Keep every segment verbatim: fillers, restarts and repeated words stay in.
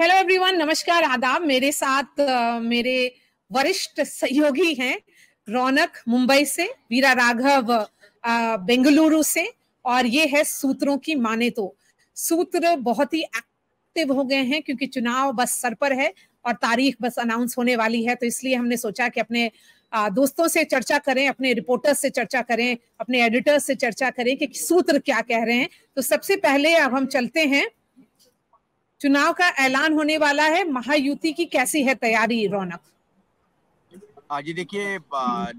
Hello everyone, नमस्कार, आदाब। मेरे साथ uh, मेरे वरिष्ठ सहयोगी हैं रौनक मुंबई से, वीरा राघव uh, बेंगलुरु से, और ये है सूत्रों की माने तो सूत्र बहुत ही एक्टिव हो गए हैं क्योंकि चुनाव बस सर पर है और तारीख बस अनाउंस होने वाली है। तो इसलिए हमने सोचा कि अपने uh, दोस्तों से चर्चा करें, अपने रिपोर्टर्स से चर्चा करें, अपने एडिटर्स से चर्चा करें कि सूत्र क्या कह रहे हैं। तो सबसे पहले अब हम चलते हैं, चुनाव का ऐलान होने वाला है, महायुति की कैसी है तैयारी रौनक? आज देखिए,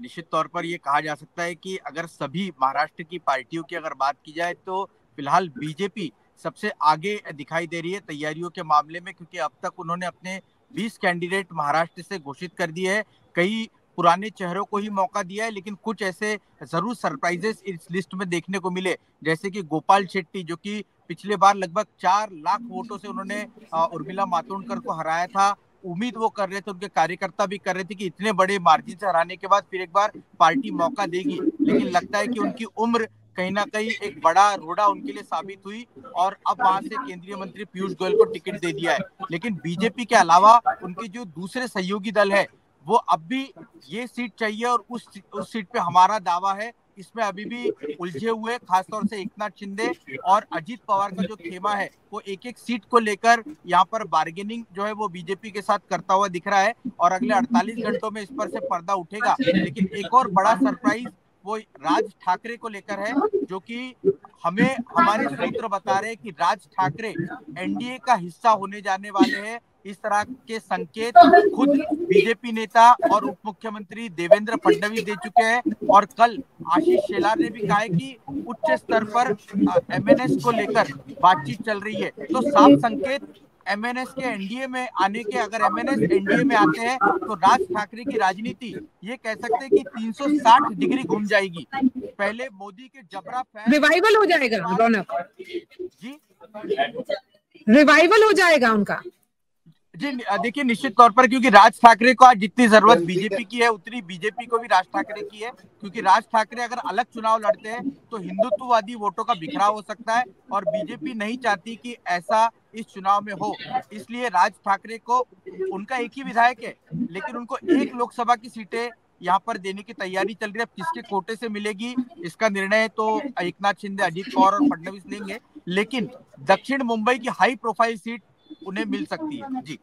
निश्चित तौर पर ये कहा जा सकता है कि अगर सभी महाराष्ट्र की पार्टियों की अगर बात की जाए तो फिलहाल बीजेपी सबसे आगे दिखाई दे रही है तैयारियों के मामले में, क्योंकि अब तक उन्होंने अपने बीस कैंडिडेट महाराष्ट्र से घोषित कर दिए हैं। कई पुराने चेहरों को ही मौका दिया है, लेकिन कुछ ऐसे जरूर सरप्राइजेस इस लिस्ट में देखने को मिले, जैसे कि गोपाल शेट्टी, जो कि पिछले बार लगभग चार लाख वोटों से उन्होंने उर्मिला मातोंडकर को हराया था। उम्मीद वो कर रहे थे, उनके कार्यकर्ता भी कर रहे थे कि इतने बड़े मार्जिन से हराने के बाद फिर एक बार पार्टी मौका देगी, लेकिन लगता है कि उनकी उम्र कहीं ना कहीं एक बड़ा रोड़ा उनके लिए साबित हुई और अब वहां से केंद्रीय मंत्री पीयूष गोयल को टिकट दे दिया है। लेकिन बीजेपी के अलावा उनके जो दूसरे सहयोगी दल है वो अब भी ये सीट चाहिए और उस उस सीट पे हमारा दावा है, इसमें अभी भी उलझे हुए, खासतौर से एकनाथ शिंदे और अजीत पवार का जो खेमा है वो एक एक सीट को लेकर यहाँ पर बार्गेनिंग जो है वो बीजेपी के साथ करता हुआ दिख रहा है और अगले अड़तालीस घंटों में इस पर से पर्दा उठेगा। लेकिन एक और बड़ा सरप्राइज वो राज ठाकरे को लेकर है, जो कि हमें हमारे सूत्र बता रहे हैं कि राज ठाकरे एनडीए का हिस्सा होने जाने वाले हैं। इस तरह के संकेत खुद बीजेपी नेता और उप मुख्यमंत्री देवेंद्र फडणवीस दे चुके हैं और कल आशीष शेलार ने भी कहा है कि उच्च स्तर पर एमएनएस को लेकर बातचीत चल रही है। तो साफ संकेत एमएनएस के एनडीए में आने के, अगर एमएनएस एनडीए में आते हैं तो राज ठाकरे की राजनीति ये कह सकते हैं कि तीन सौ साठ डिग्री घूम जाएगी। पहले मोदी के जबरा फैन रिवाइवल हो जाएगा जी, रिवाइवल हो जाएगा उनका जी। देखिए, निश्चित तौर पर, क्योंकि राज ठाकरे को आज जितनी जरूरत बीजेपी की है उतनी बीजेपी को भी राज ठाकरे की है, क्योंकि राज ठाकरे अगर अलग चुनाव लड़ते हैं तो हिंदुत्ववादी वोटों का बिखराव हो सकता है और बीजेपी नहीं चाहती कि ऐसा इस चुनाव में हो। इसलिए राज ठाकरे को, उनका एक ही विधायक है लेकिन उनको एक लोकसभा की सीटें यहाँ पर देने की तैयारी चल रही है। किसके कोटे से मिलेगी इसका निर्णय तो एक नाथ शिंदे, अजीत पवार और फडणवीस लेंगे, लेकिन दक्षिण मुंबई की हाई प्रोफाइल सीट उन्हें मिल सकती है जी।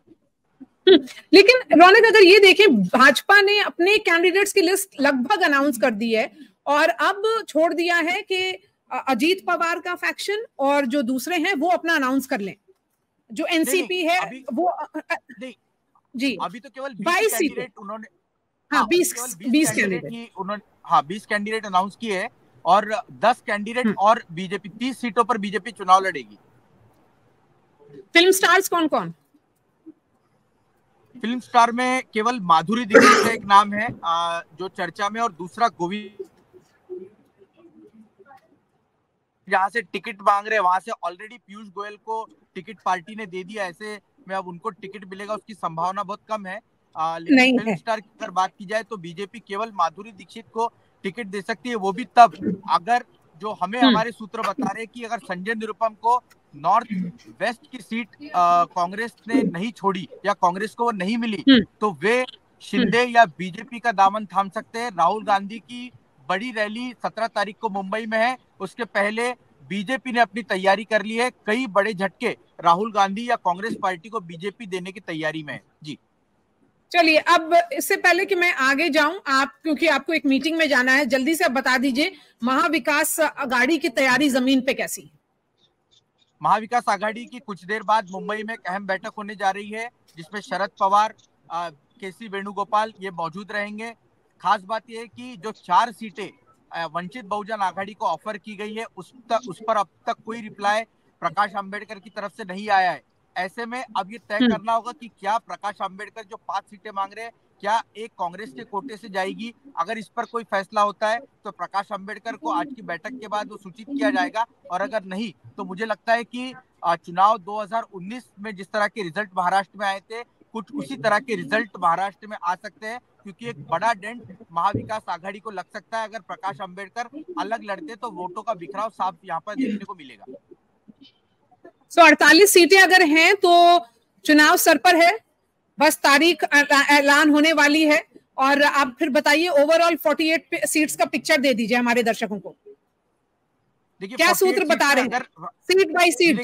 लेकिन रौनक, अगर ये देखें, भाजपा ने अपने कैंडिडेट्स की लिस्ट लगभग अनाउंस कर दी है और अब छोड़ दिया है कि अजीत पवार का फैक्शन और जो दूसरे हैं वो अपना अनाउंस कर लें, जो एनसीपी है अभी, वो नहीं जी, अभी तो केवल बाईस कैंडिडेट उन्होंने, हाँ बीस बीस कैंडिडेट उन्होंने हाँ बीस कैंडिडेट अनाउंस किए हैं और दस कैंडिडेट और बीजेपी, तीस सीटों पर बीजेपी चुनाव लड़ेगी। फिल्म स्टार्स कौन कौन? फिल्म स्टार में केवल माधुरी दीक्षित का एक नाम है आ, जो चर्चा में, और दूसरा गोविंद, जहां से टिकट मांग रहे वहां से ऑलरेडी पीयूष गोयल को टिकट पार्टी ने दे दिया, ऐसे में अब उनको टिकट मिलेगा उसकी संभावना बहुत कम है। आ, लेकिन फिल्म स्टार की अगर बात की जाए तो बीजेपी केवल माधुरी दीक्षित को टिकट दे सकती है, वो भी तब अगर, जो हमें हमारे सूत्र बता रहे हैं कि अगर संजय निरुपम को नॉर्थ वेस्ट की सीट कांग्रेस ने नहीं छोड़ी या कांग्रेस को वो नहीं मिली तो वे शिंदे या बीजेपी का दामन थाम सकते हैं। राहुल गांधी की बड़ी रैली सत्रह तारीख को मुंबई में है, उसके पहले बीजेपी ने अपनी तैयारी कर ली है। कई बड़े झटके राहुल गांधी या कांग्रेस पार्टी को बीजेपी देने की तैयारी में है जी। चलिए, अब इससे पहले कि मैं आगे जाऊं, आप, क्योंकि आपको एक मीटिंग में जाना है, जल्दी से आप बता दीजिए महाविकास आघाड़ी की तैयारी जमीन पे कैसी है? महाविकास आघाड़ी की कुछ देर बाद मुंबई में एक अहम बैठक होने जा रही है जिसमें शरद पवार, केसी वेणुगोपाल ये मौजूद रहेंगे। खास बात यह है कि जो चार सीटें वंचित बहुजन आघाड़ी को ऑफर की गई है उस तक उस पर अब तक कोई रिप्लाई प्रकाश अंबेडकर की तरफ से नहीं आया है। ऐसे में अब ये तय करना होगा कि क्या प्रकाश अंबेडकर जो पांच सीटें मांग रहे हैं क्या एक कांग्रेस के कोटे से जाएगी। अगर इस पर कोई फैसला होता है तो प्रकाश अंबेडकर को आज की बैठक के बाद वो सूचित किया जाएगा, और अगर नहीं तो मुझे लगता है कि चुनाव दो हज़ार उन्नीस में जिस तरह के रिजल्ट महाराष्ट्र में आए थे कुछ उसी तरह के रिजल्ट महाराष्ट्र में आ सकते हैं, क्योंकि एक बड़ा डेंट महाविकास आघाड़ी को लग सकता है अगर प्रकाश अम्बेडकर अलग लड़ते तो वोटों का बिखराव साफ यहाँ पर देखने को मिलेगा। सो अड़तालीस सीटें अगर हैं तो चुनाव सर पर है, बस तारीख ऐलान होने वाली है। और आप फिर बताइए ओवरऑल अड़तालीस सीट्स का पिक्चर दे दीजिए हमारे दर्शकों को। क्या सूत्र बता रहे हैं सीट बाय सीट?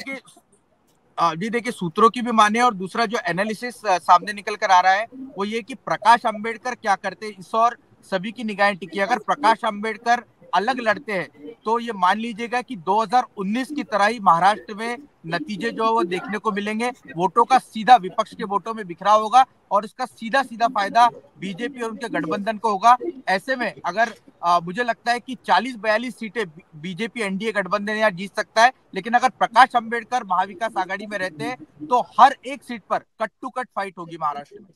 जी देखिए, सूत्रों की भी माने और दूसरा जो एनालिसिस सामने निकल कर आ रहा है वो ये कि प्रकाश अंबेडकर क्या करते हैं, इस और सभी की निगाहें टिकी। अगर प्रकाश अंबेडकर अलग लड़ते हैं तो ये मान लीजिएगा कि दो हज़ार उन्नीस की तरह ही महाराष्ट्र में नतीजे जो है वो देखने को मिलेंगे। वोटों का सीधा विपक्ष के वोटों में बिखराव होगा और इसका सीधा सीधा फायदा बीजेपी और उनके गठबंधन को होगा। ऐसे में अगर आ, मुझे लगता है कि चालीस बयालीस सीटें बीजेपी एनडीए गठबंधन यहाँ जीत सकता है, लेकिन अगर प्रकाश अंबेडकर महाविकास आघाड़ी में रहते हैं तो हर एक सीट पर कट टू कट फाइट होगी महाराष्ट्र में।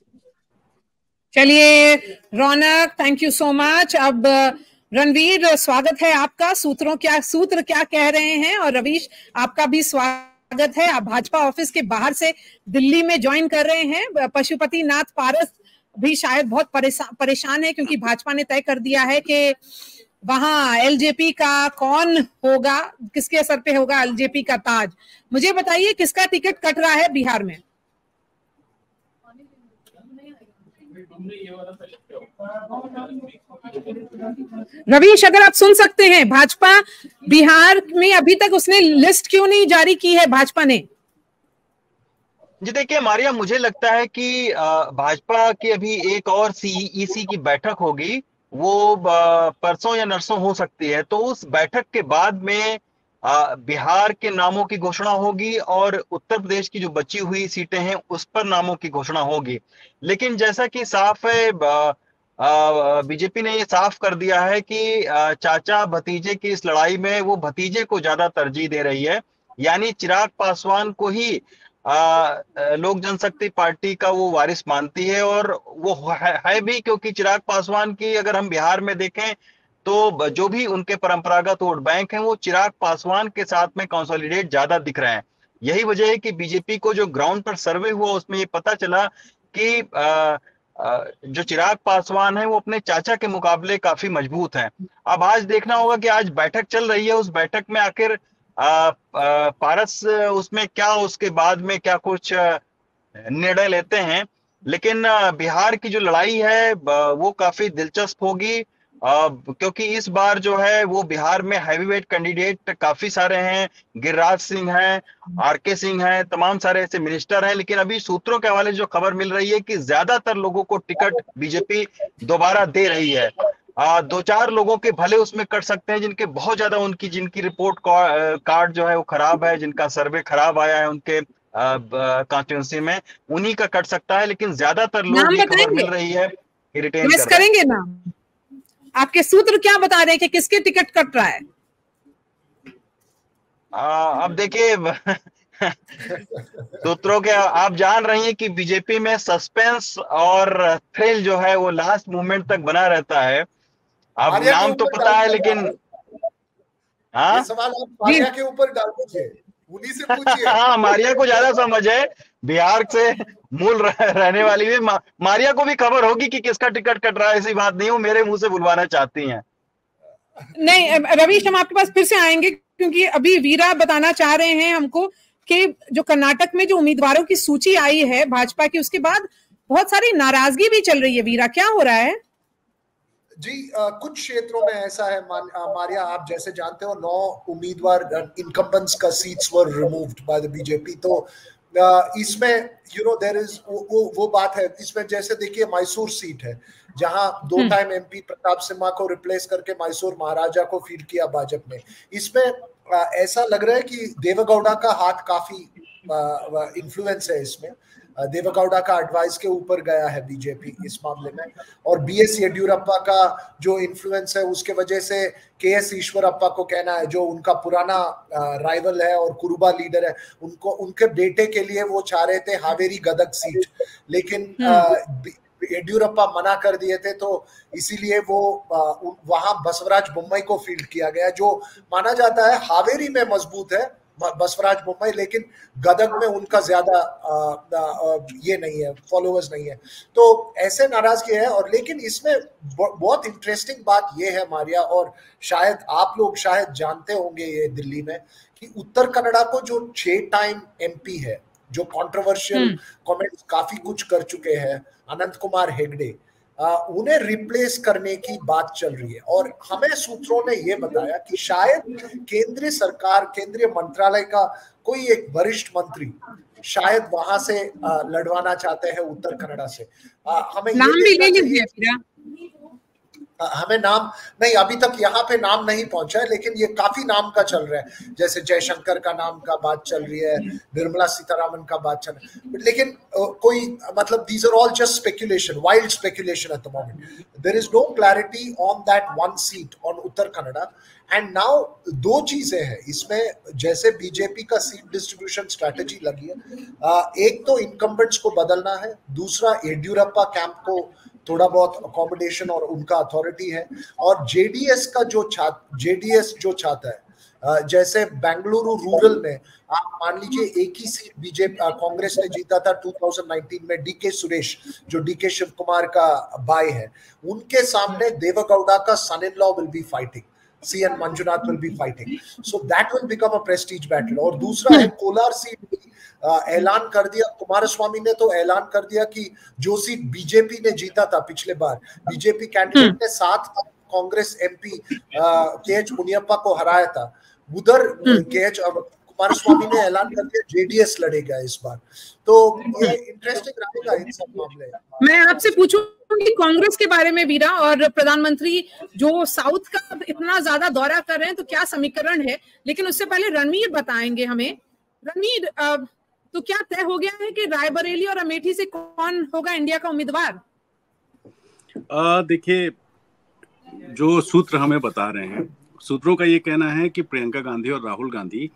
चलिए Raunak, thank you so much. अब रणवीर, स्वागत है आपका। सूत्रों क्या सूत्र क्या कह रहे हैं, और रवीश आपका भी स्वागत है। आप भाजपा ऑफिस के बाहर से दिल्ली में ज्वाइन कर रहे हैं। पशुपति नाथ पारस भी शायद बहुत परेशा, परेशान है क्योंकि भाजपा ने तय कर दिया है कि वहां एलजेपी का कौन होगा, किसके सर पे होगा एलजेपी का ताज। मुझे बताइए किसका टिकट कट रहा है बिहार में? रवीश, अगर आप सुन सकते हैं, भाजपा बिहार में अभी तक उसने लिस्ट क्यों नहीं जारी की है भाजपा ने? जी देखिए मारिया, मुझे लगता है कि भाजपा की अभी एक और सीईसी की बैठक होगी, वो परसों या नरसों हो सकती है। तो उस बैठक के बाद में बिहार के नामों की घोषणा होगी और उत्तर प्रदेश की जो बची हुई सीटें हैं उस पर नामों की घोषणा होगी। लेकिन जैसा कि साफ है, बीजेपी ने ये साफ कर दिया है कि चाचा भतीजे की इस लड़ाई में वो भतीजे को ज्यादा तरजीह दे रही है, यानी चिराग पासवान को ही आ, लोक जनशक्ति पार्टी का वो वारिस मानती है। और वो है, है भी, क्योंकि चिराग पासवान की अगर हम बिहार में देखें तो जो भी उनके परंपरागत वोट बैंक हैं वो चिराग पासवान के साथ में कंसोलिडेट ज्यादा दिख रहे हैं। यही वजह है कि बीजेपी को जो ग्राउंड पर सर्वे हुआ उसमें ये पता चला कि आ, आ, जो चिराग पासवान है वो अपने चाचा के मुकाबले काफी मजबूत हैं। अब आज देखना होगा कि आज बैठक चल रही है, उस बैठक में आखिर पारस उसमें क्या, उसके बाद में क्या कुछ निर्णय लेते हैं। लेकिन बिहार की जो लड़ाई है वो काफी दिलचस्प होगी, Uh, क्योंकि इस बार जो है वो बिहार में हैवीवेट कैंडिडेट काफी सारे हैं। गिरिराज सिंह हैं, आर के सिंह हैं, तमाम सारे ऐसे मिनिस्टर हैं। लेकिन अभी सूत्रों के हवाले जो खबर मिल रही है कि ज्यादातर लोगों को टिकट बीजेपी दोबारा दे रही है। uh, दो चार लोगों के भले उसमें कट सकते हैं जिनके बहुत ज्यादा उनकी जिनकी रिपोर्ट कार्ड जो है वो खराब है, जिनका सर्वे खराब आया है उनके कॉन्स्टिट्यूंसी में, उन्हीं का कट सकता है। लेकिन ज्यादातर लोग खबर मिल रही है रिटेन करेंगे ना। आपके सूत्र क्या बता रहे हैं कि किसके टिकट कट रहा है? आ, अब देखिए सूत्रों के आप जान रही हैं कि बीजेपी में सस्पेंस और थ्रिल जो है वो लास्ट मोमेंट तक बना रहता है। अब नाम तो पता है लेकिन हाँ, सवाल आप मारिया के ऊपर डाल दीजिए, उन्हीं से पूछिए। हाँ, मारिया को ज्यादा समझ है, बिहार से मूल रहने वाली है। मा, मारिया को भी खबर होगी कि किसका टिकट कट रहा है, ऐसी बात नहीं, वो मेरे मुंह से बुलवाना चाहती हैं। नहीं रवीश, हम आपके पास फिर से आएंगे क्योंकि अभी वीरा बताना चाह रहे हैं हमको कि जो कर्नाटक में जो उम्मीदवारों की सूची आई है भाजपा की, उसके बाद बहुत सारी नाराजगी भी चल रही है। वीरा, क्या हो रहा है? जी आ, कुछ क्षेत्रों में ऐसा है मारिया, आप जैसे जानते हो नौ उम्मीदवार इनकम्बेंट्स का seats were removed by the BJP. तो इसमें यू नो देयर इज वो वो बात है। इसमें जैसे देखिए मैसूर सीट है जहां दो टाइम एमपी प्रताप सिम्हा को रिप्लेस करके मैसूर महाराजा को फील्ड किया भाजपा ने। इसमें ऐसा लग रहा है कि देवगौड़ा का हाथ काफी इन्फ्लुएंस है इसमें। देवे गौड़ा का एडवाइस के ऊपर गया है बीजेपी इस मामले में, और बीएस येडियुरप्पा का जो इन्फ्लुएंस है उसके वजह से केएस ईश्वरप्पा को कहना है, जो उनका पुराना राइवल है और कुरुबा लीडर है, उनको उनके बेटे के लिए वो चाह रहे थे हावेरी गदक सीट, लेकिन येडियुरप्पा मना कर दिए थे। तो इसीलिए वो वहां बसवराज बोम्मई को फील्ड किया गया, जो माना जाता है हावेरी में मजबूत है बसवराज मुंबई, लेकिन गदग में उनका ज्यादा ये नहीं है, फॉलोअर्स नहीं है। तो ऐसे नाराजगी है। और लेकिन इसमें बहुत इंटरेस्टिंग बात ये है मारिया, और शायद आप लोग शायद जानते होंगे ये दिल्ली में, कि उत्तर कन्नड़ा को जो छह टाइम एमपी है जो कंट्रोवर्शियल कमेंट्स काफी कुछ कर चुके हैं, अनंत कुमार हेगड़े, उन्हें रिप्लेस करने की बात चल रही है। और हमें सूत्रों ने ये बताया कि शायद केंद्रीय सरकार, केंद्रीय मंत्रालय का कोई एक वरिष्ठ मंत्री शायद वहां से लड़वाना चाहते हैं, उत्तर कन्नड़ा से। हमें हमें नाम नहीं, अभी तक यहाँ पे नाम नहीं पहुंचा है, लेकिन ये काफी नाम का चल रहा है, जैसे जयशंकर का नाम का बात चल रही है, निर्मला सीतारामन का बात चल रही है, लेकिन कोई मतलब these are all just speculation, wild speculation at the moment. There is no clarity on that one seat on Uttar Kannada. And now दो चीजें हैं इसमें, जैसे बीजेपी का सीट डिस्ट्रीब्यूशन स्ट्रेटेजी लगी है, एक तो इनकम्बेंट्स को बदलना है, दूसरा येडियुरप्पा कैंप को थोड़ा बहुत अकोमोडेशन और उनका अथॉरिटी है, और जेडीएस का जो छात्र जेडीएस जो छाता है, जैसे बेंगलुरु रूरल में आप मान लीजिए एक ही सीट बीजेपी कांग्रेस ने जीता था दो हज़ार उन्नीस में, डीके सुरेश जो डीके शिव कुमार का भाई है, उनके सामने देवे गौड़ा का son in law will be fighting, C N Manjunath will be fighting, so that will become a prestige battle. और दूसरा है कोलार सीट, ऐलान कर दिया कुमार स्वामी ने, तो ऐलान कर दिया कि जो सीट बीजेपी ने जीता था पिछले बार, बीजेपी कैंडिडेट ने साथ कांग्रेस एमपी केएच मुनियप्पा को हराया था, उधर केएच कुमार स्वामी ने ऐलान कर दिया जेडीएस लड़ेगा इस बार। तो इंटरेस्टिंग रहेगा इन सब मामले। मैं आपसे पूछूंगी कांग्रेस के बारे में वीरा, और प्रधानमंत्री जो साउथ का इतना ज्यादा दौरा कर रहे हैं, तो क्या समीकरण है, लेकिन उससे पहले रणवीर बताएंगे हमें। रणवीर, तो क्या तय हो गया है कि रायबरेली और अमेठी से कौन होगा इंडिया का उम्मीदवार? देखिए, जो सूत्र हमें बता रहे हैं, सूत्रों का ये कहना है कि प्रियंका गांधी और राहुल गांधी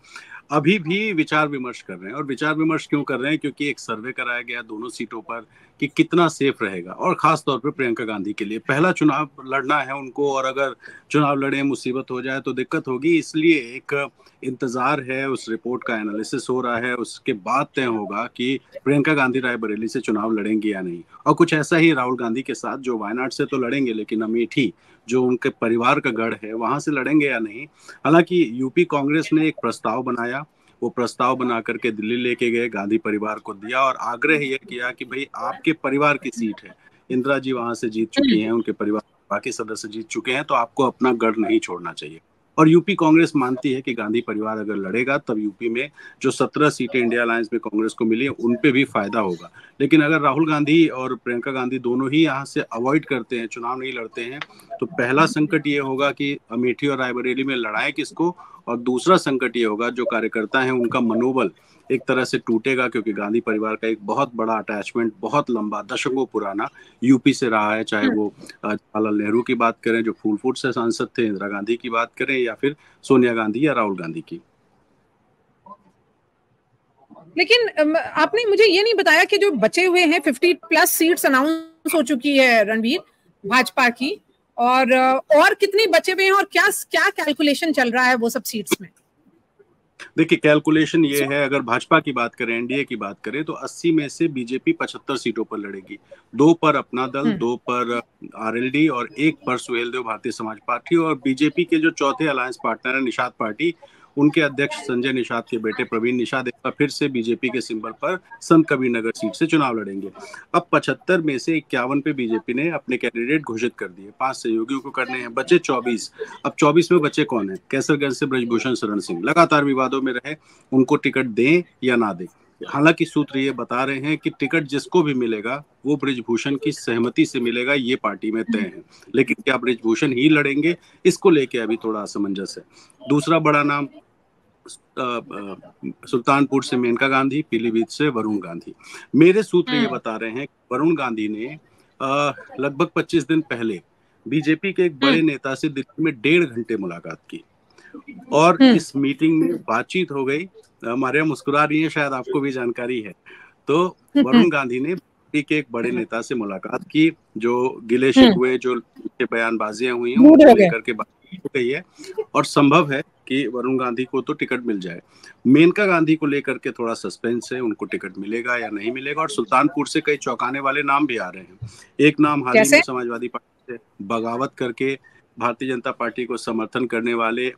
अभी भी विचार विमर्श कर रहे हैं। और विचार विमर्श क्यों कर रहे हैं? क्योंकि एक सर्वे कराया गया दोनों सीटों पर कि कितना सेफ रहेगा, और खास तौर पे प्रियंका गांधी के लिए पहला चुनाव लड़ना है उनको, और अगर चुनाव लड़े मुसीबत हो जाए तो दिक्कत होगी, इसलिए एक इंतज़ार है, उस रिपोर्ट का एनालिसिस हो रहा है, उसके बाद तय होगा कि प्रियंका गांधी रायबरेली से चुनाव लड़ेंगी या नहीं। और कुछ ऐसा ही राहुल गांधी के साथ, जो वायनाड से तो लड़ेंगे, लेकिन अमेठी जो उनके परिवार का गढ़ है, वहाँ से लड़ेंगे या नहीं। हालांकि यूपी कांग्रेस ने एक प्रस्ताव बनाया, वो प्रस्ताव बना करके दिल्ली लेके गए, गांधी परिवार को दिया, और आग्रह ये किया कि भाई आपके परिवार की सीट है, इंदिरा जी वहां से जीत चुकी हैं, उनके परिवार बाकी सदस्य जीत चुके हैं, तो आपको अपना गढ़ नहीं छोड़ना चाहिए। और यूपी कांग्रेस मानती है कि गांधी परिवार अगर लड़ेगा तब यूपी में जो सत्रह सीटें इंडिया अलायंस में कांग्रेस को मिली है उन पे भी फायदा होगा। लेकिन अगर राहुल गांधी और प्रियंका गांधी दोनों ही यहाँ से अवॉइड करते हैं, चुनाव नहीं लड़ते हैं, तो पहला संकट ये होगा कि अमेठी और रायबरेली में लड़ाएं किसको, और दूसरा संकट ये होगा जो कार्यकर्ता है उनका मनोबल एक तरह से टूटेगा, क्योंकि गांधी परिवार का एक बहुत बड़ा अटैचमेंट, बहुत लंबा, दशकों पुराना यूपी से रहा है, चाहे वो जवाहरलाल नेहरू की बात करें जो फूलपुर से सांसद थे, इंदिरा गांधी की बात करें, या फिर सोनिया गांधी या राहुल गांधी की। लेकिन आपने मुझे ये नहीं बताया कि जो बचे हुए हैं पचास प्लस सीट्स अनाउंस हो चुकी है रणवीर भाजपा की, और और कितनी बचे हुए हैं, और क्या क्या कैलकुलेशन चल रहा है वो सब सीट्स में? देखिए, कैलकुलेशन ये है, अगर भाजपा की बात करें, एनडीए की बात करें, तो अस्सी में से बीजेपी पचहत्तर सीटों पर लड़ेगी, दो पर अपना दल, दो पर आरएलडी, और एक पर सुहेलदेव भारतीय समाज पार्टी। और बीजेपी के जो चौथे अलायंस पार्टनर है निषाद पार्टी, उनके अध्यक्ष संजय निषाद के बेटे प्रवीण निषाद एक बार फिर से बीजेपी के सिंबल पर संत कबीर नगर सीट से चुनाव लड़ेंगे। अब पचहत्तर में से इक्यावन पे बीजेपी ने अपने कैंडिडेट घोषित कर दिए, पांच सहयोगियों को करने हैं, बचे चौबीस। अब चौबीस में बचे कौन है? कैसरगंज से ब्रजभूषण शरण सिंह लगातार विवादों में रहे, उनको टिकट दें या ना दें। हालांकि सूत्र ये बता रहे हैं कि टिकट जिसको भी मिलेगा वो ब्रजभूषण की सहमति से मिलेगा, ये पार्टी में तय है। लेकिन क्या ब्रजभूषण ही लड़ेंगे, इसको लेके अभी थोड़ा असमंजस है। दूसरा बड़ा नाम सुल्तानपुर से मेनका गांधी, पीलीभीत से वरुण गांधी। मेरे सूत्र ये बता रहे हैं कि वरुण गांधी ने लगभग पच्चीस दिन पहले बीजेपी के एक बड़े नेता से दिल्ली में डेढ़ घंटे मुलाकात की, और इस मीटिंग में बातचीत हो गई। मारिया मुस्कुरा रही है, शायद आपको भी जानकारी है। तो वरुण गांधी ने बीजेपी के एक बड़े नेता से मुलाकात की, जो गिले शिकवे, जो बयानबाजियां हुई हैं, उनको लेकर के बातचीत हो गई है, और संभव है कि वरुण गांधी को तो टिकट मिल जाए। मेनका गांधी को लेकर के थोड़ा सस्पेंस है, उनको टिकट मिलेगा या नहीं मिलेगा। और सुल्तानपुर से कई चौंकाने वाले नाम भी आ रहे हैं। एक नाम हाल ही में समाजवादी पार्टी से बगावत करके भारतीय जनता पार्टी को समर्थन करने वाले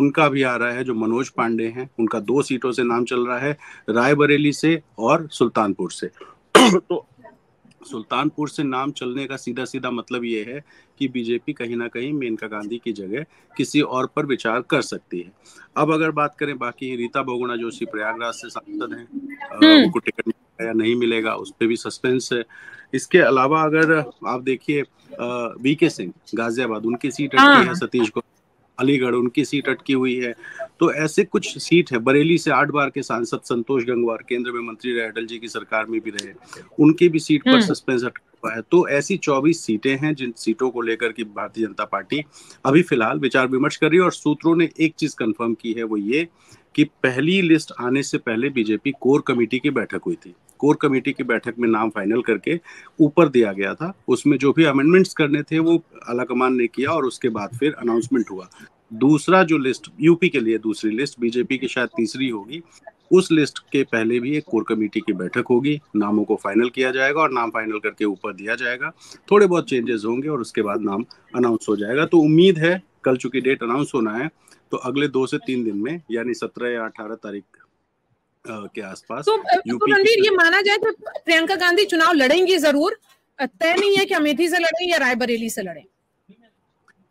उनका भी आ रहा है, जो मनोज पांडे हैं उनका दो सीटों से नाम चल रहा है, रायबरेली से और सुल्तानपुर से। तो सुल्तानपुर से नाम चलने का सीधा सीधा मतलब ये है कि बीजेपी कहीं ना कहीं मेनका गांधी की जगह किसी और पर विचार कर सकती है। अब अगर बात करें बाकी, रीता बहुगुणा जोशी प्रयागराज से सांसद हैं, उनको टिकट मिलेगा या नहीं मिलेगा उस पर भी सस्पेंस है। इसके अलावा अगर आप देखिए वीके सिंह गाजियाबाद, उनकी सीट अटकी है, सतीश को अलीगढ़ उनकी सीट अटकी हुई है। तो ऐसे कुछ सीट है। बरेली से आठ बार के सांसद संतोष गंगवार केंद्र में मंत्री रहे, अटल जी की सरकार में भी रहे, उनकी भी सीट पर सस्पेंस अटका हुआ है। तो ऐसी चौबीस सीटें हैं जिन सीटों को लेकर कि भारतीय जनता पार्टी अभी फिलहाल विचार विमर्श कर रही है। और सूत्रों ने एक चीज कंफर्म की है, वो ये कि पहली लिस्ट आने से पहले बीजेपी कोर कमेटी की बैठक हुई थी। कोर कमेटी की बैठक में नाम फाइनल करके ऊपर दिया गया था, उसमें जो भी अमेंडमेंट्स करने थे वो आलाकमान ने किया और उसके बाद फिर अनाउंसमेंट हुआ। दूसरा जो लिस्ट यूपी के लिए, दूसरी लिस्ट बीजेपी की शायद तीसरी होगी, उस लिस्ट के पहले भी एक कोर कमेटी की बैठक होगी, नामों को फाइनल किया जाएगा और नाम फाइनल करके ऊपर दिया जाएगा, थोड़े बहुत चेंजेस होंगे और उसके बाद नाम अनाउंस हो जाएगा। तो उम्मीद है, कल चूंकि डेट अनाउंस होना है तो अगले दो से तीन दिन में यानी सत्रह या अठारह तारीख के आसपास। तो रणवीर, ये माना जाए तो प्रियंका गांधी चुनाव लड़ेंगी जरूर, तय नहीं है कि अमेठी से लड़ें या रायबरेली से लड़ें।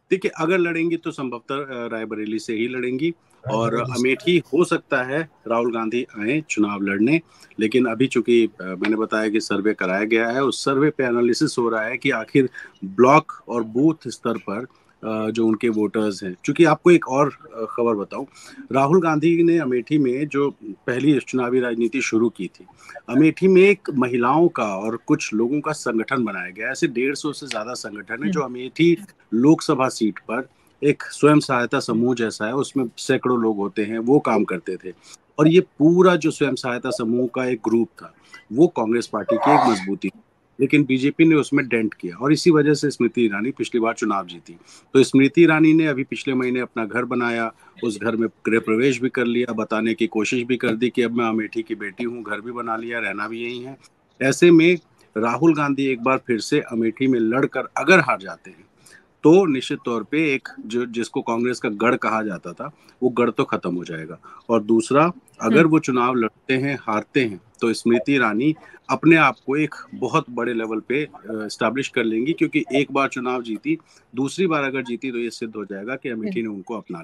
देखिए, अगर लड़ेंगी तो संभवतः रायबरेली से ही लड़ेंगी और अमेठी हो सकता है राहुल गांधी आए चुनाव लड़ने। लेकिन अभी चूंकि मैंने बताया कि सर्वे कराया गया है, उस सर्वे पे एनालिसिस हो रहा है कि आखिर ब्लॉक और बूथ स्तर पर जो उनके वोटर्स हैं। चूंकि आपको एक और खबर बताऊं, राहुल गांधी ने अमेठी में जो पहली चुनावी राजनीति शुरू की थी, अमेठी में एक महिलाओं का और कुछ लोगों का संगठन बनाया गया। ऐसे डेढ़ सौ से ज़्यादा संगठन है जो अमेठी लोकसभा सीट पर एक स्वयं सहायता समूह जैसा है, उसमें सैकड़ों लोग होते हैं, वो काम करते थे। और ये पूरा जो स्वयं सहायता समूह का एक ग्रुप था वो कांग्रेस पार्टी की एक मजबूती, लेकिन बीजेपी ने उसमें डेंट किया और इसी वजह से स्मृति ईरानी पिछली बार चुनाव जीती। तो स्मृति ईरानी ने अभी पिछले महीने अपना घर बनाया, उस घर में गृह प्रवेश भी कर लिया, बताने की कोशिश भी कर दी कि अब मैं अमेठी की बेटी हूँ, घर भी बना लिया, रहना भी यही है। ऐसे में राहुल गांधी एक बार फिर से अमेठी में लड़कर अगर हार जाते हैं तो निश्चित तौर पे एक जो जिसको कांग्रेस का गढ़ कहा जाता था वो गढ़ तो खत्म हो जाएगा। और दूसरा, अगर वो चुनाव लड़ते हैं, हारते हैं, तो स्मृति ईरानी अपने आप को एक बहुत बड़े लेवल पे एस्टैब्लिश कर लेंगी, क्योंकि एक बार चुनाव जीती, दूसरी बार अगर जीती तो ये सिद्ध हो जाएगा कि अमेठी ने उनको अपना।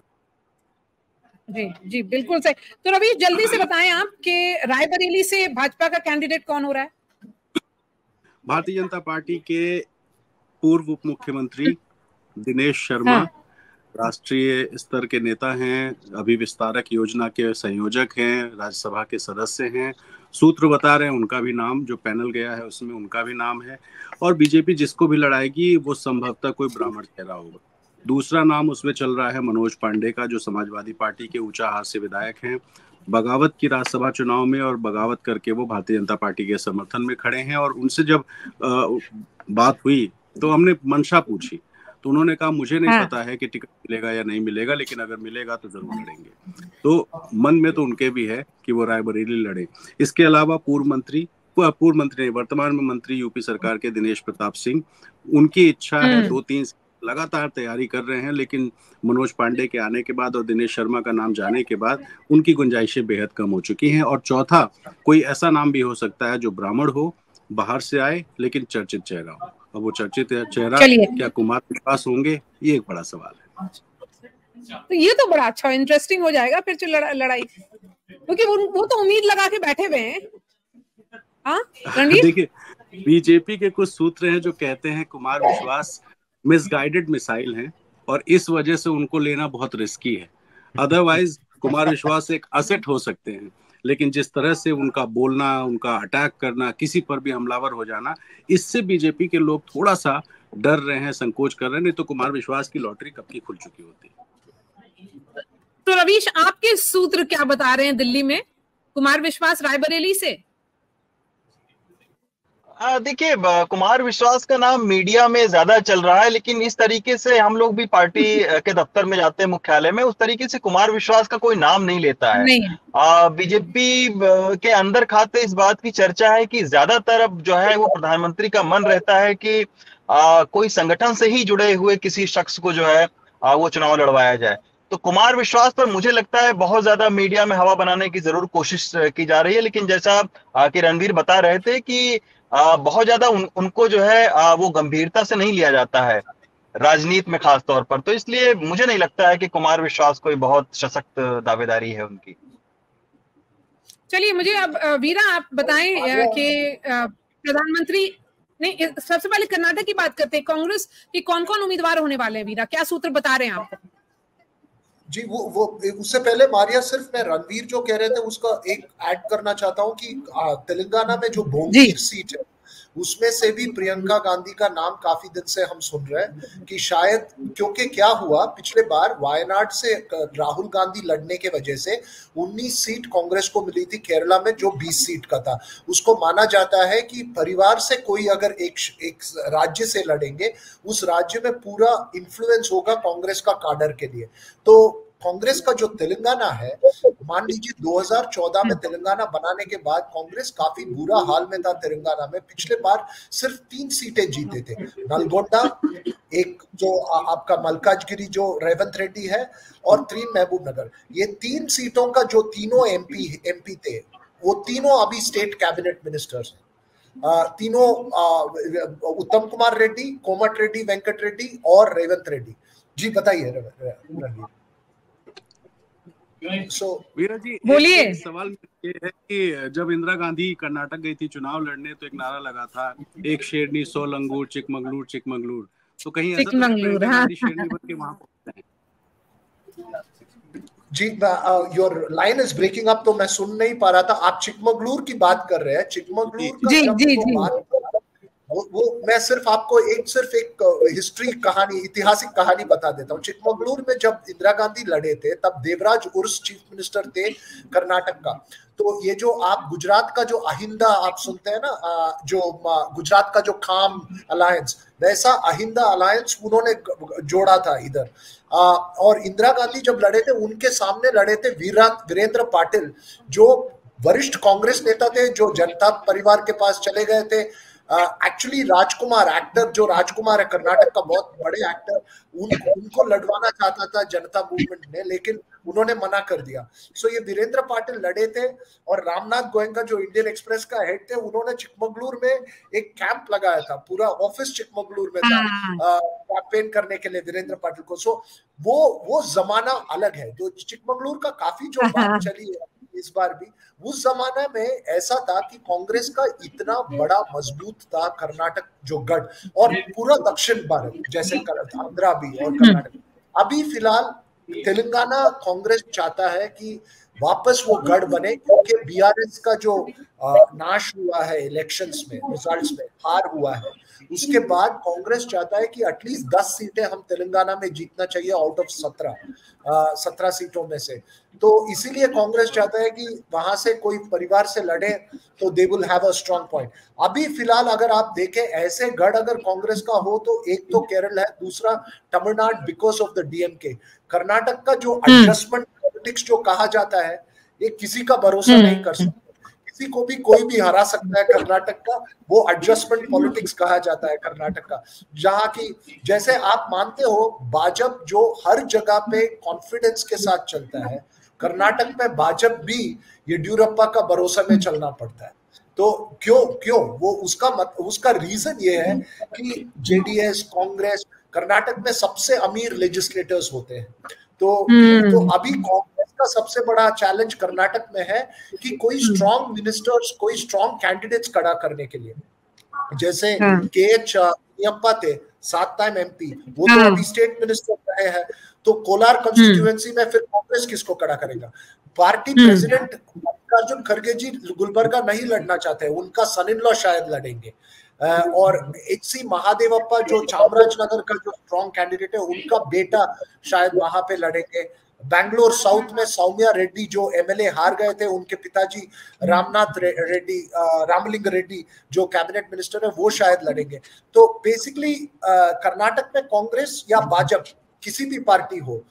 जी जी, बिल्कुल सही। तो रवि, जल्दी से बताएं आप कि रायबरेली से भाजपा का कैंडिडेट कौन हो रहा है? भारतीय जनता पार्टी के पूर्व उप मुख्यमंत्री दिनेश शर्मा, हाँ। राष्ट्रीय स्तर के नेता हैं, अभी विस्तारक योजना के संयोजक हैं, राज्यसभा के सदस्य हैं। सूत्र बता रहे हैं उनका भी नाम, जो पैनल गया है उसमें उनका भी नाम है। और बीजेपी जिसको भी लड़ाएगी वो संभवतः कोई ब्राह्मण चेहरा होगा। दूसरा नाम उसमें चल रहा है मनोज पांडे का, जो समाजवादी पार्टी के ऊंचाहार से विधायक हैं। बगावत की राज्यसभा चुनाव में और बगावत करके वो भारतीय जनता पार्टी के समर्थन में खड़े हैं। और उनसे जब आ, बात हुई तो हमने मंशा पूछी तो उन्होंने कहा मुझे नहीं हाँ। पता है कि टिकट मिलेगा या नहीं मिलेगा, लेकिन अगर मिलेगा तो जरूर लड़ेंगे। तो मन में तो उनके भी है कि वो रायबरेली लड़े। इसके अलावा पूर्व मंत्री पूर्व मंत्री नहीं, वर्तमान में मंत्री यूपी सरकार के दिनेश प्रताप सिंह, उनकी इच्छा है, दो तीन लगातार तैयारी कर रहे हैं, लेकिन मनोज पांडे के आने के बाद और दिनेश शर्मा का नाम जाने के बाद उनकी गुंजाइशें बेहद कम हो चुकी हैं। और चौथा, कोई ऐसा नाम भी हो सकता है जो ब्राह्मण हो, बाहर से आए, लेकिन चर्चित चेहरा हो। अब वो चर्चित चेहरा क्या कुमार विश्वास होंगे, ये एक बड़ा सवाल है। तो ये तो बड़ा अच्छा इंटरेस्टिंग हो जाएगा फिर लड़ा, लड़ाई, क्योंकि वो, वो तो उम्मीद लगा के बैठे हुए हैं। देखिए, बीजेपी के कुछ सूत्र हैं जो कहते हैं कुमार विश्वास मिसगाइडेड मिसाइल हैं और इस वजह से उनको लेना बहुत रिस्की है। अदरवाइज कुमार विश्वास एक असेट हो सकते हैं, लेकिन जिस तरह से उनका बोलना, उनका अटैक करना, किसी पर भी हमलावर हो जाना, इससे बीजेपी के लोग थोड़ा सा डर रहे हैं, संकोच कर रहे हैं। नहीं तो कुमार विश्वास की लॉटरी कब की खुल चुकी होती। तो रवीश, आपके सूत्र क्या बता रहे हैं दिल्ली में? कुमार विश्वास रायबरेली से? देखिए, कुमार विश्वास का नाम मीडिया में ज्यादा चल रहा है, लेकिन इस तरीके से हम लोग भी पार्टी के दफ्तर में जाते हैं, मुख्यालय में, उस तरीके से कुमार विश्वास का कोई नाम नहीं लेता है। बीजेपी के अंदर खाते इस बात की चर्चा है कि ज्यादातर अब जो है वो प्रधानमंत्री का मन रहता है कि आ, कोई संगठन से ही जुड़े हुए किसी शख्स को जो है आ, वो चुनाव लड़वाया जाए। तो कुमार विश्वास पर मुझे लगता है बहुत ज्यादा मीडिया में हवा बनाने की जरूर कोशिश की जा रही है, लेकिन जैसा कि रणवीर बता रहे थे कि बहुत ज्यादा उन, उनको जो है वो गंभीरता से नहीं लिया जाता है राजनीति में खास तौर पर, तो इसलिए मुझे नहीं लगता है कि कुमार विश्वास कोई बहुत सशक्त दावेदारी है उनकी। चलिए मुझे अब वीरा आप बताएं कि प्रधानमंत्री नहीं, सबसे पहले कर्नाटक की बात करते हैं, कांग्रेस के कौन कौन उम्मीदवार होने वाले हैं वीरा, क्या सूत्र बता रहे हैं आप? जी वो वो उससे पहले मारिया सिर्फ मैं रणवीर जो कह रहे थे उसका एक ऐड करना चाहता हूं कि तेलंगाना में जो भोंगीर सीट है उसमें से भी प्रियंका गांधी का नाम काफी दिन से हम सुन रहे हैं कि शायद, क्योंकि क्या हुआ पिछले बार वायनाड से राहुल गांधी लड़ने के वजह से उन्नीस सीट कांग्रेस को मिली थी केरला में जो बीस सीट का था। उसको माना जाता है कि परिवार से कोई अगर एक एक राज्य से लड़ेंगे उस राज्य में पूरा इन्फ्लुएंस होगा कांग्रेस का काडर के लिए। तो कांग्रेस का जो तेलंगाना है, मान लीजिए दो हज़ार चौदह में तेलंगाना बनाने के बाद कांग्रेस काफी बुरा हाल में था तेलंगाना में। पिछले बार सिर्फ तीन सीटें जीते थे, नलगोंडा, एक जो आपका मलकाजगिरी जो रेवंत रेड्डी है, और तीन महबूबनगर। ये तीन सीटों का जो तीनों एमपी एमपी थे वो तीनों अभी स्टेट कैबिनेट मिनिस्टर्स हैं। तीनों उत्तम कुमार रेड्डी, कोमट रेड्डी, वेंकट रेड्डी और रेवंत रेड्डी। जी बताइए So, वीरा जी, बोलिए। एक सवाल ये है कि जब इंदिरा गांधी कर्नाटक गई थी चुनाव लड़ने तो एक नारा लगा था, एक शेरनी सौ लंगूर, चिकमंगलूर चिकमंगलूर, तो कहीं चिकमंगलूर हाँ। शेरनी बन के वहां पहुंचते हैं। जी your line is breaking up, तो मैं सुन नहीं पा रहा था। आप चिकमंगलूर की बात कर रहे हैं, चिकमंगलूर जी जी जी वो, वो मैं सिर्फ आपको एक सिर्फ एक हिस्ट्री कहानी ऐतिहासिक कहानी बता देता हूँ। चिकमंगलूर में जब इंदिरा गांधी लड़े थे तब देवराज उर्स चीफ मिनिस्टर थे कर्नाटक का। तो ये जो आप गुजरात का जो अहिंदा आप सुनते हैं ना, जो गुजरात का जो खाम अलायंस, वैसा अहिंदा अलायंस उन्होंने जोड़ा था इधर। और इंदिरा गांधी जब लड़े थे उनके सामने लड़े थे वीरा वीरेंद्र पाटिल, जो वरिष्ठ कांग्रेस नेता थे, जो जनता परिवार के पास चले गए थे। एक्चुअली uh, राजकुमार एक्टर जो राजकुमार है कर्नाटक का बहुत बड़े एक्टर, उन, उनको लड़वाना चाहता था जनता मूवमेंट ने, लेकिन उन्होंने मना कर दिया। सो so, ये वीरेंद्र पाटिल लड़े थे और रामनाथ गोयनका जो इंडियन एक्सप्रेस का हेड थे उन्होंने चिकमंगलूर में एक कैंप लगाया था, पूरा ऑफिस चिकमंगलूर में था कैंपेन करने के लिए वीरेंद्र पाटिल को। सो so, वो वो जमाना अलग है, जो चिकमंगलूर का काफी जो बात चली है इस बार भी। उस जमाने में ऐसा था कि कांग्रेस का इतना बड़ा मजबूत था कर्नाटक जो गढ़ और पूरा दक्षिण भारत जैसे आंध्रा भी और कर्नाटक। अभी फिलहाल तेलंगाना कांग्रेस चाहता है कि वापस वो गढ़ बने, क्योंकि बीआरएस का जो नाश हुआ है इलेक्शंस में, रिजल्ट्स में हार हुआ है, उसके बाद कांग्रेस चाहता है कि एटलीस्ट दस सीटें हम तेलंगाना में जीतना चाहिए आउट ऑफ सत्रह सत्रह सीटों में से। तो इसीलिए कांग्रेस चाहता है कि वहां से कोई परिवार से लड़े तो they will have a strong point. अभी फिलहाल अगर आप देखें ऐसे गढ़ अगर कांग्रेस का हो तो एक तो केरल है, दूसरा Tamil Nadu because of the DMK. Karnataka का जो एडजस्टमेंट पॉलिटिक्स जो कहा जाता है ये किसी का भरोसा नहीं कर सकता, किसी को भी कोई भी हरा सकता है कर्नाटक का, वो एडजस्टमेंट पॉलिटिक्स कहा जाता है कर्नाटक का। जहाँ की जैसे आप मानते हो भाजपा जो हर जगह पे कॉन्फिडेंस के साथ चलता है, कर्नाटक में भाजपा भी येडियुरप्पा का भरोसा में चलना पड़ता है। तो क्यों क्यों वो उसका मत, उसका रीजन ये है कि जेडीएस कांग्रेस कर्नाटक में सबसे अमीर लेजिस्लेटर्स होते हैं। तो तो अभी कांग्रेस का सबसे बड़ा चैलेंज कर्नाटक में है कि कोई स्ट्रॉन्ग मिनिस्टर्स, कोई स्ट्रॉन्ग कैंडिडेट्स खड़ा करने के लिए। जैसे केएच येदियुरप्पा थे सात टाइम एमपी, वो तो अभी स्टेट मिनिस्टर रहे हैं, तो कोलार कंस्टिट्यूएंसी में फिर कांग्रेस किसको खड़ा करेगा? पार्टी प्रेसिडेंट मल्लिकार्जुन खड़गे जी गुलबर्गा नहीं लड़ना चाहते हैं, उनका सन इन लॉ शायद लड़ेंगे। और एच सी महादेवप्पा जो चामराजनगर का जो स्ट्रॉन्ग कैंडिडेट है उनका बेटा शायद वहां पे लड़ेंगे। बैंगलोर साउथ में सौम्या रेड्डी जो एमएलए हार गए थे, उनके पिताजी रामनाथ रेड्डी रामलिंग रेड्डी जो कैबिनेट मिनिस्टर है वो शायद लड़ेंगे। तो बेसिकली कर्नाटक में कांग्रेस या भाजपा किसी भी पार्टी हो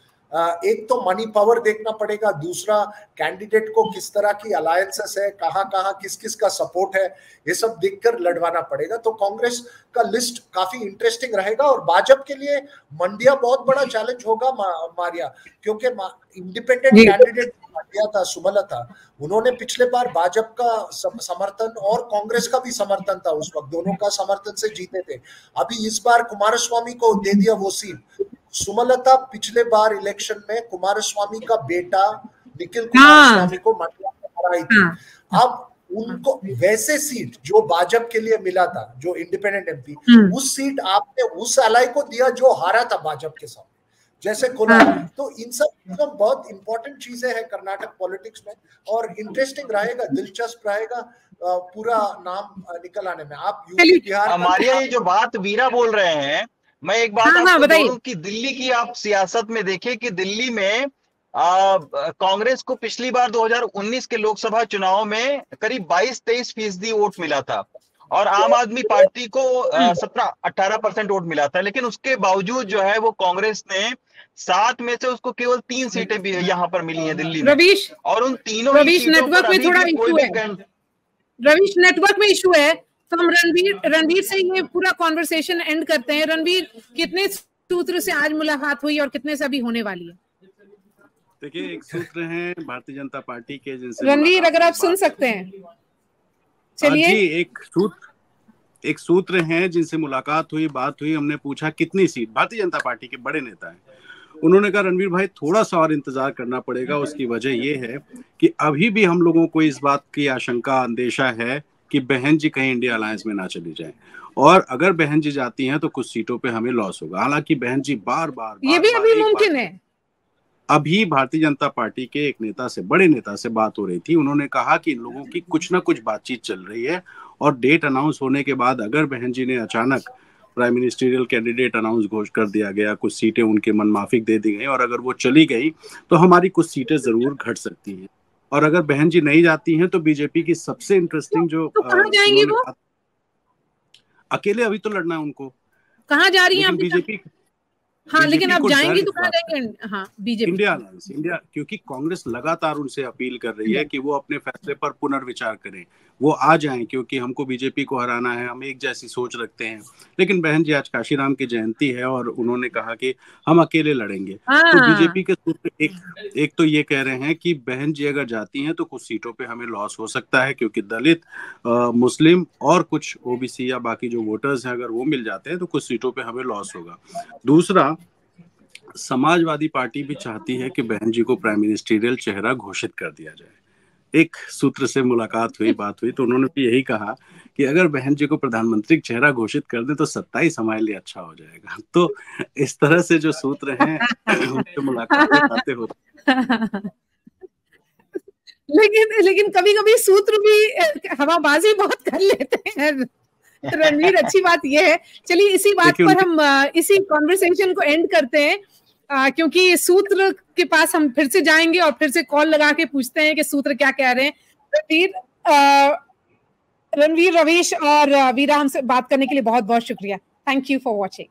एक तो मनी पावर देखना पड़ेगा, दूसरा कैंडिडेट को किस तरह की अलायंसेस है, कहां कहां किस किस का सपोर्ट है, ये सब देखकर लड़वाना पड़ेगा। तो कांग्रेस का लिस्ट काफी इंटरेस्टिंग रहेगा और भाजपा के लिए मंडिया बहुत बड़ा चैलेंज होगा मारिया, क्योंकि इंडिपेंडेंट कैंडिडेट मंडिया था, सुमला था, उन्होंने पिछले बार भाजपा का समर्थन और कांग्रेस का भी समर्थन था, उस वक्त दोनों का समर्थन से जीते थे। अभी इस बार कुमारस्वामी को दे दिया वो सीट। सुमलता पिछले बार इलेक्शन में कुमारस्वामी का बेटा निखिल कुमारस्वामी को मंडिया हराई थी। अब उनको वैसे सीट जो भाजपा के लिए मिला था, जो इंडिपेंडेंट एमपी, उस सीट आपने उस अलाई को दिया जो हारा था भाजपा के सामने, जैसे कोलार। तो इन सब तो बहुत इंपॉर्टेंट चीजें हैं कर्नाटक पॉलिटिक्स में और इंटरेस्टिंग रहेगा, दिलचस्प रहेगा, पूरा नाम निकल आने में। आप यूपी बिहार हमारे ये जो बात वीरा बोल रहे हैं, मैं एक बात हाँ, आपको बोलूं कि दिल्ली की आप सियासत में देखिए कि दिल्ली में कांग्रेस को पिछली बार दो हज़ार उन्नीस के लोकसभा चुनाव में करीब बाईस तेईस फीसदी वोट मिला था और आम आदमी पार्टी को सत्रह अठारह परसेंट वोट मिला था, लेकिन उसके बावजूद जो है वो कांग्रेस ने सात में से उसको केवल तीन सीटें भी यहाँ पर मिली हैं दिल्ली में। रवीश, और उन तीनों नेटवर्क में थोड़ा इशू है, रवीश नेटवर्क में इशू है, तो हम रणबीर रणबीर से ये पूरा कॉन्वर्सेशन एंड करते हैं। रणबीर, कितने सूत्र से आज मुलाकात हुई और कितने से अभी होने वाली है? देखिए, एक सूत्र हैं भारतीय जनता पार्टी के, जिनसे रणबीर अगर आप सुन सकते हैं। चलिए, एक सूत्र एक सूत्र हैं जिनसे मुलाकात हुई, बात हुई। हमने पूछा कितनी सीट, भारतीय जनता पार्टी के बड़े नेता है, उन्होंने कहा रणवीर भाई थोड़ा सा और इंतजार करना पड़ेगा। उसकी वजह ये है कि अभी भी हम लोगों को इस बात की आशंका, अंदेशा है कि बहन जी कहीं इंडिया अलायंस में ना चली जाए, और अगर बहन जी जाती हैं तो कुछ सीटों पे हमें लॉस होगा। हालांकि बहन जी बार बार, बार ये भी बार, अभी मुमकिन है। अभी भारतीय जनता पार्टी के एक नेता से, बड़े नेता से बात हो रही थी, उन्होंने कहा कि इन लोगों की कुछ ना कुछ बातचीत चल रही है और डेट अनाउंस होने के बाद अगर बहन जी ने अचानक प्राइम मिनिस्ट्रियल कैंडिडेट अनाउंस घोष कर दिया गया, कुछ सीटें उनके मनमाफिक दे दी गई और अगर वो चली गई तो हमारी कुछ सीटें जरूर घट सकती हैं। और अगर बहन जी नहीं जाती हैं तो बीजेपी की सबसे इंटरेस्टिंग जो तो कहां जाएंगे वो? अकेले अभी तो लड़ना है उनको, कहां जा रही है बीजेपी? हाँ, लेकिन आप जाएंगे तो कहां जाएंगे? हाँ, बीजेपी इंडिया अलायंस, इंडिया, क्योंकि कांग्रेस लगातार उनसे अपील कर रही है कि वो अपने फैसले पर पुनर्विचार करें, वो आ जाएं, क्योंकि हमको बीजेपी को हराना है, हम एक जैसी सोच रखते हैं। लेकिन बहन जी, आज काशीराम की जयंती है और उन्होंने कहा कि हम अकेले लड़ेंगे। तो बीजेपी के सूत्र एक, एक तो ये कह रहे हैं कि बहन जी अगर जाती हैं तो कुछ सीटों पे हमें लॉस हो सकता है, क्योंकि दलित, आ, मुस्लिम और कुछ ओबीसी या बाकी जो वोटर्स हैं अगर वो मिल जाते हैं तो कुछ सीटों पर हमें लॉस होगा। दूसरा, समाजवादी पार्टी भी चाहती है कि बहन जी को प्राइम मिनिस्ट्रियल चेहरा घोषित कर दिया जाए। एक सूत्र से मुलाकात हुई, बात हुई, तो उन्होंने भी यही कहा कि अगर बहन जी को प्रधानमंत्री चेहरा घोषित कर दें तो सत्ताईस हमारे लिए अच्छा हो जाएगा। तो इस तरह से जो सूत्र हैं उनसे मुलाकातें होती हैं। लेकिन लेकिन कभी कभी सूत्र भी हवाबाजी बहुत कर लेते हैं रणवीर। अच्छी बात यह है, चलिए इसी बात पर हम इसी कॉन्वर्सेशन को एंड करते हैं, आ, क्योंकि सूत्र के पास हम फिर से जाएंगे और फिर से कॉल लगा के पूछते हैं कि सूत्र क्या कह रहे हैं। रणवीर, रणवीर रवीश और वीरा, हमसे बात करने के लिए बहुत बहुत शुक्रिया। Thank you for watching.